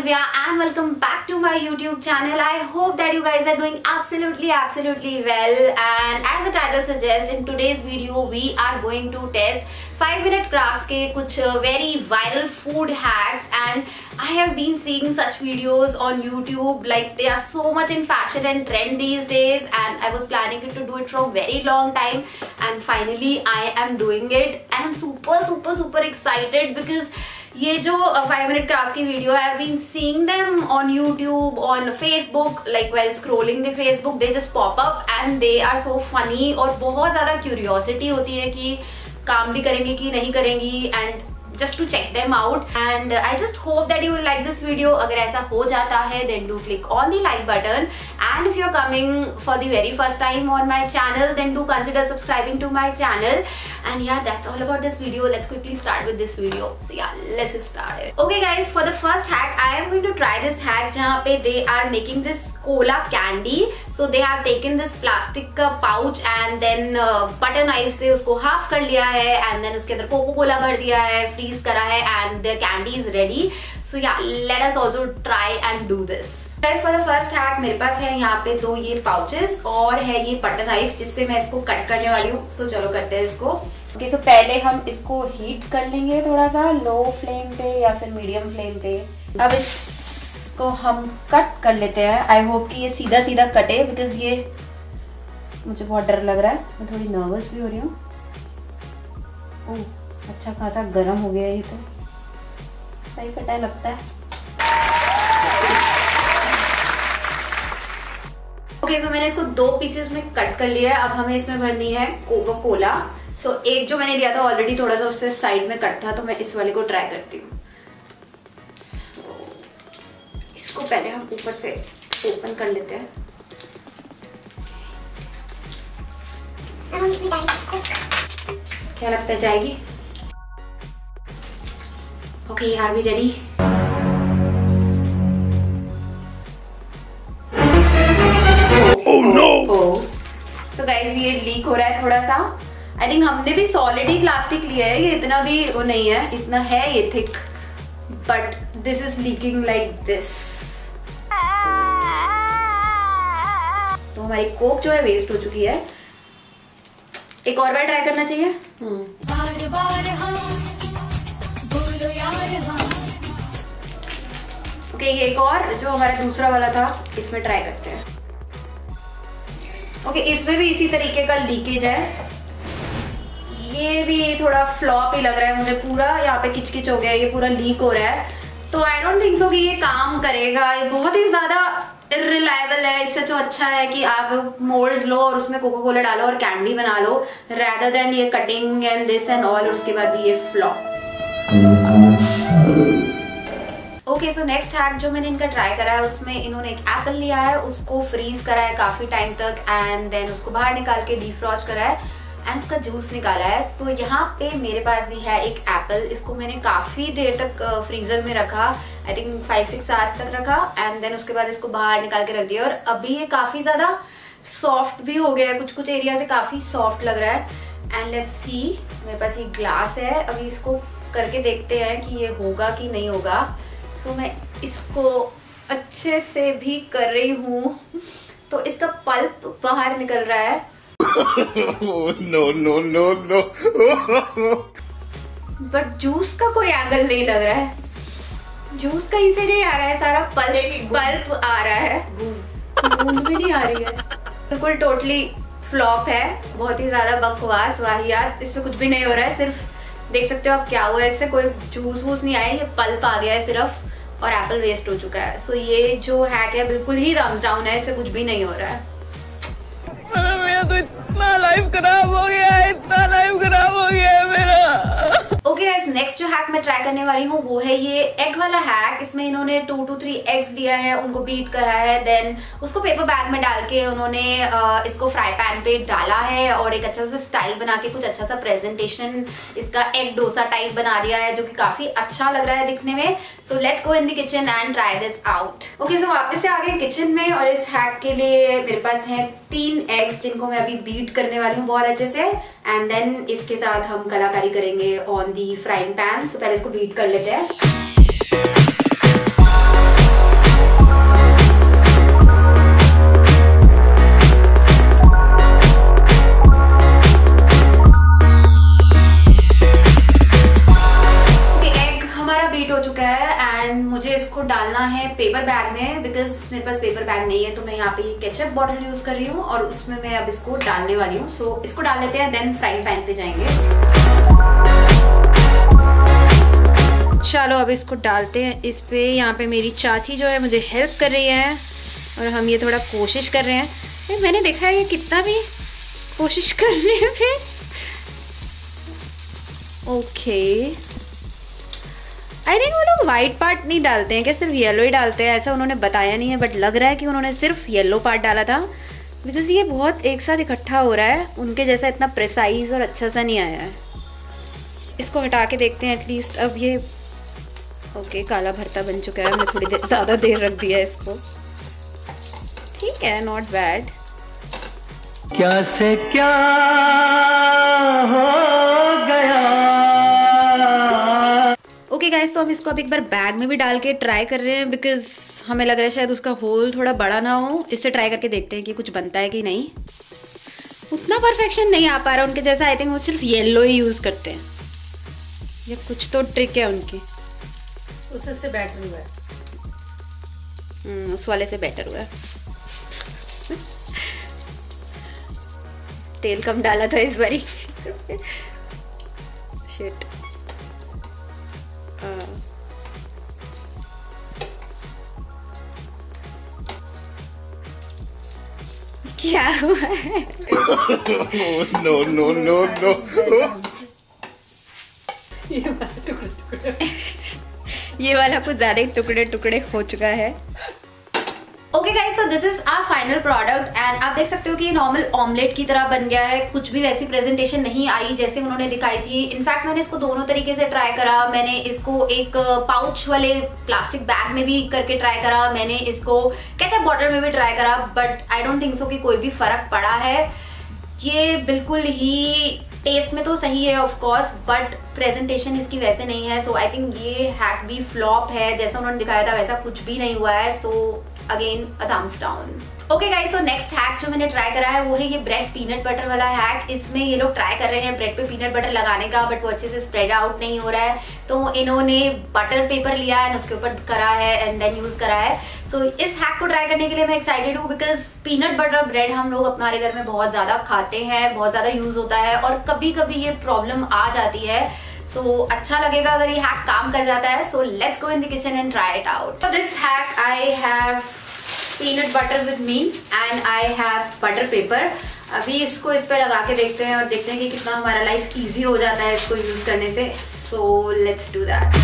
Divya and welcome back to my YouTube channel. I hope that you guys are doing absolutely well, and as the title suggests, in today's video we are going to test 5-Minute Crafts के कुछ very viral food hacks. And I have been seeing such videos on YouTube, like they are so much in fashion and trend these days, and I was planning to do it for a very long time, and finally I am doing it, and I'm super excited because ये जो 5-Minute Crafts की video है, I've been seeing them on YouTube, on Facebook, like while scrolling the Facebook, they just pop up and they are so funny. और बहुत ज़्यादा curiosity होती है कि काम भी करेंगी कि नहीं करेंगी, and just to check them out. And I just hope that you will like this video. अगर ऐसा हो जाता है, then do click on the like button. And if you're coming for the very first time on my channel, then do consider subscribing to my channel. And yeah, that's all about this video. Let's quickly start with this video. So yeah, let's get started. Okay guys, for the first hack, I am going to try this hack जहाँ पे they are making this cola candy. So they have taken this plastic pouch and then butter knife से उसको half कर लिया है and then उसके अंदर cocoa Cola भर दिया है, freeze करा है, and the candy is ready. So yeah, let us also try and do this. Guys, for the first hack मेरे पास है यहाँ पे दो ये pouches और है ये butter knife जिससे मैं इसको कट करने वाली हूँ. So चलो करते हैं इसको. Okay, so पहले हम इसको heat कर लेंगे थोड़ा सा low flame पे या फिर medium flame पे. अब इसको हम कट कर लेते हैं. I hope कि ये सीधा कटे because ये मुझे बहुत डर लग रहा है. मैं थोड़ी nervous भी हो रही हूँ. ओह अच्छा खासा गर्म हो गया ये तो. सही कटा है लगता है. Okay, so मैंने इसको दो पीसेस में कट कर लिया है. अब हमें इसमें भरनी है कोका कोला. सो एक जो मैंने लिया था ऑलरेडी थोड़ा सा उससे साइड में कट था, तो मैं इस वाले को ट्राई करती हूँ. इसको पहले हम ऊपर से ओपन कर लेते हैं. क्या लगता है जाएगी? Okay, are we ready? Oh no! Oh. So guys, ये लीक हो रहा है थोड़ा सा. I think हमने भी सॉलिड ही प्लास्टिक लिया है, ये इतना भी वो नहीं है, इतना है ये thick, but this is leaking like this. तो हमारी कोक जो है वेस्ट हो चुकी है. एक और बार ट्राई करना चाहिए. Okay, ये एक और जो हमारा दूसरा वाला था इसमें ट्राई करते हैं. Okay, इसमें भी इसी तरीके का लीकेज है. ये भी थोड़ा फ्लॉप ही लग रहा है मुझे. पूरा यहाँ पे किचकिच हो गया, ये पूरा लीक हो रहा है. तो आई डोंट थिंक सो कि ये काम करेगा. ये बहुत ही ज़्यादा इररिलायबल है. इससे तो अच्छा है कि आप मोल्ड लो और उसमें कोका कोला डालो और कैंडी बना लो, रैदर देन ये cutting and this and all, और उसके बाद ये flop. Okay, so next hack जो मैंने इनका ट्राई करा है उसमें इन्होंने एक एप्पल लिया है, उसको फ्रीज करा है काफ़ी टाइम तक एंड देन उसको बाहर निकाल के डिफ्रॉस्ट करा है एंड उसका जूस निकाला है. सो यहाँ पे मेरे पास भी है एक एप्पल. इसको मैंने काफ़ी देर तक फ्रीज़र में रखा, आई थिंक 5-6 आवर्स तक रखा, एंड देन उसके बाद इसको बाहर निकाल के रख दिया. और अभी ये काफ़ी ज़्यादा सॉफ्ट भी हो गया है, कुछ कुछ एरिया से काफ़ी सॉफ्ट लग रहा है. एंड लेट्स सी, मेरे पास ये ग्लास है, अभी इसको करके देखते हैं कि ये होगा कि नहीं होगा. सो मैं इसको अच्छे से भी कर रही हूँ, तो इसका पल्प बाहर निकल रहा है. नो बट जूस का कोई एंगल नहीं लग रहा है, जूस का इसे नहीं आ रहा है, सारा पल्प आ रहा है, बूंद भी नहीं आ रही है. बिल्कुल टोटली फ्लॉप है, बहुत ही ज़्यादा बकवास वाहियात. इसमें कुछ भी नहीं हो रहा है, सिर्फ देख सकते हो आप क्या हुआ है. इससे कोई जूस वूस नहीं आया, ये पल्प आ गया है सिर्फ, और एप्पल वेस्ट हो चुका है. सो ये जो हैक है बिल्कुल ही थम्स डाउन है, इससे कुछ भी नहीं हो रहा है. मेरा तो इतना लाइफ खराब हो गया है, इतना लाइफ खराब हो गया है मेरा. ओके गाइस, नेक्स्ट जो हैक मैं ट्राई करने वाली हूँ वो है ये एग वाला हैक. इसमें इन्होंने 2 to 3 एग्स दिया है, उनको बीट करा है, देन उसको पेपर बैग में डाल के उन्होंने इसको फ्राई पैन पे डाला है और एक अच्छा सा स्टाइल बना के कुछ अच्छा सा प्रेजेंटेशन इसका एग डोसा टाइप बना दिया है, जो कि काफ़ी अच्छा लग रहा है दिखने में. So let's go in the kitchen and try this out. Okay, so वापस से आ गए किचन में, और इस हैक के लिए मेरे पास हैं 3 एग्स जिनको मैं अभी बीट करने वाली हूँ बहुत अच्छे से, एंड देन इसके साथ हम कलाकारी करेंगे on the frying pan. So पहले इसको बीट कर लेते हैं. पेपर बैग में, बिकॉज मेरे पास पेपर बैग नहीं है तो मैं यहाँ पे केचप बॉटल यूज कर रही हूँ और उसमें मैं अब इसको डालने वाली हूँ। सो इसको डाल लेते हैं, देन फ्राइंग पैन पे जाएंगे। चलो अब इसको डालते हैं इस पे। यहाँ पे मेरी चाची जो है मुझे हेल्प कर रही है और हम ये थोड़ा कोशिश कर रहे हैं। मैंने देखा है ये कितना भी कोशिश करने पे ओके, आई थिंक वो लोग वाइट पार्ट नहीं डालते हैं क्या, सिर्फ येलो ही डालते हैं, ऐसा उन्होंने बताया नहीं है, बट लग रहा है कि उन्होंने सिर्फ येलो पार्ट डाला था बिकॉज ये बहुत एक साथ इकट्ठा हो रहा है, उनके जैसा इतना प्रिसाइज और अच्छा सा नहीं आया है। इसको हटा के देखते हैं एटलीस्ट। अब ये ओके काला भरता बन चुका है, मैं थोड़ी देर ज़्यादा देर रख दिया इसको, ठीक है, नॉट बैड। क्या से क्या हो गया। ओके गाइस, तो हम इसको अब एक बार बैग में भी डाल के ट्राई कर रहे हैं बिकॉज हमें लग रहा है शायद उसका होल थोड़ा बड़ा ना हो। इससे ट्राई करके देखते हैं कि कुछ बनता है कि नहीं। उतना परफेक्शन नहीं आ पा रहा उनके जैसा, आई थिंक वो सिर्फ येलो ही यूज़ करते हैं, ये कुछ तो ट्रिक है उनकी। उससे बेटर हुआ है, उस वाले से बेटर हुआ है। तेल कम डाला था इस बारी। शिट। क्या हुआ है? नो नो नो नो, ये वाला टुकड़े टुकड़े, ये वाला कुछ ज्यादा ही टुकड़े टुकड़े हो चुका है। Okay guys, so this is our final product and आप देख सकते हो कि ये नॉर्मल ऑमलेट की तरह बन गया है। कुछ भी वैसी प्रेजेंटेशन नहीं आई जैसे उन्होंने दिखाई थी। इनफैक्ट मैंने इसको दोनों तरीके से ट्राई करा, मैंने इसको एक पाउच वाले प्लास्टिक बैग में भी करके ट्राई करा, मैंने इसको केचप बॉटल में भी ट्राई करा, but I don't think so कि कोई भी फर्क पड़ा है। ये बिल्कुल ही टेस्ट में तो सही है ऑफकोर्स, बट प्रेजेंटेशन इसकी वैसे नहीं है। सो आई थिंक ये हैक भी फ्लॉप है, जैसा उन्होंने दिखाया था वैसा कुछ भी नहीं हुआ है। So again a thumbs down. Okay guys, so next hack जो मैंने ट्राई करा है वो है ये ब्रेड पीनट बटर वाला हैक। इसमें ये लोग ट्राई कर रहे हैं ब्रेड पे पीनट बटर लगाने का, बट वो अच्छे से स्प्रेड आउट नहीं हो रहा है, तो इन्होंने बटर पेपर लिया एंड उसके ऊपर करा है एंड देन यूज करा है। सो इस हैक को ट्राई करने के लिए मैं एक्साइटेड हूँ बिकॉज पीनट बटर ब्रेड हम लोग हमारे घर में बहुत ज़्यादा खाते हैं, बहुत ज़्यादा यूज होता है और कभी कभी ये प्रॉब्लम आ जाती है। सो अच्छा लगेगा अगर ये हैक काम कर जाता है। So let's go in the kitchen and try it out. For this hack I have peanut butter with me and I have butter paper. अभी इसको इस पर लगा के देखते हैं और देखते हैं कि कितना हमारा लाइफ ईजी हो जाता है इसको यूज करने से। So let's do that.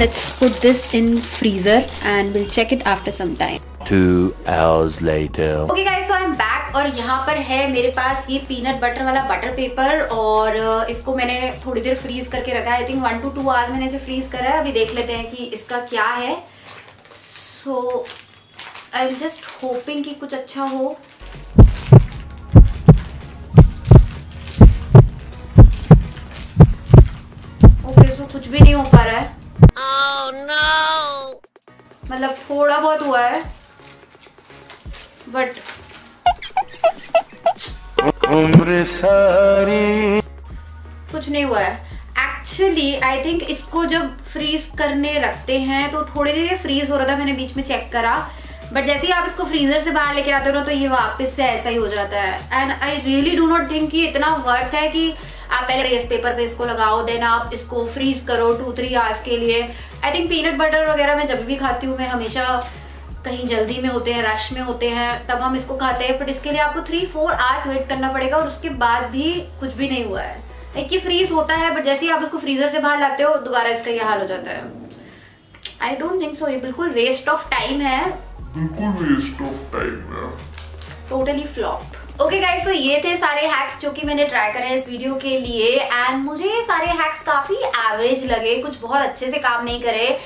Let's put this in freezer and we'll check it after some time. 2 hours later. Okay guys, so I'm back और यहाँ पर है मेरे पास ये पीनट बटर वाला बटर पेपर और इसको मैंने थोड़ी देर फ्रीज करके रखा है। आई थिंक 1 to 2 आवर्स मैंने इसे फ्रीज करा है। अभी देख लेते हैं कि इसका क्या है। So I'm just hoping कि कुछ अच्छा हो। Okay, so कुछ भी नहीं हो पा रहा है। Oh, no. मतलब थोड़ा बहुत हुआ है बट उम्र सारी कुछ नहीं हुआ है। एक्चुअली आई थिंक इसको जब फ्रीज करने रखते हैं तो थोड़ी देर फ्रीज हो रहा था, मैंने बीच में चेक करा, बट जैसे ही आप इसको फ्रीजर से बाहर लेके आते हो ना तो ये वापस से ऐसा ही हो जाता है। And I really do not think कि इतना वर्थ है कि आप पहले रेस पेपर पे इसको लगाओ देन आप इसको फ्रीज करो 2-3 आवर्स के लिए। आई थिंक पीनट बटर वगैरह मैं जब भी खाती हूँ मैं हमेशा कहीं जल्दी में होते हैं, रश में होते हैं, तब हम इसको खाते हैं, बट इसके लिए आपको 3-4 आवर्स वेट करना पड़ेगा और उसके बाद भी कुछ भी नहीं हुआ है। एक ये फ्रीज होता है बट जैसे ही आप इसको फ्रीजर से बाहर लाते हो दोबारा इसका यह हाल हो जाता है। आई डोंट थिंक सो, ये बिल्कुल वेस्ट ऑफ टाइम है, बिल्कुल वेस्ट ऑफ टाइम है, totally flop. Okay guys, so ये थे सारे हैक्स जो कि मैंने ट्राई करे इस वीडियो के लिए एंड मुझे ये सारे हैक्स काफ़ी एवरेज लगे, कुछ बहुत अच्छे से काम नहीं करे,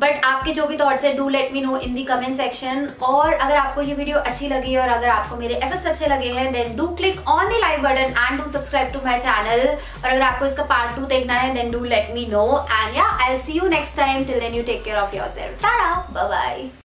बट आपके जो भी थॉट्स है do let me know in the comment section. और अगर आपको ये वीडियो अच्छी लगी और अगर आपको मेरे एफर्ट्स अच्छे लगे हैं then do click on the like button and do subscribe to my channel. और अगर आपको इसका पार्ट 2 देखना है then do let me know and yeah I will see you next time. Till then you take care of yourself. Tata, bye bye.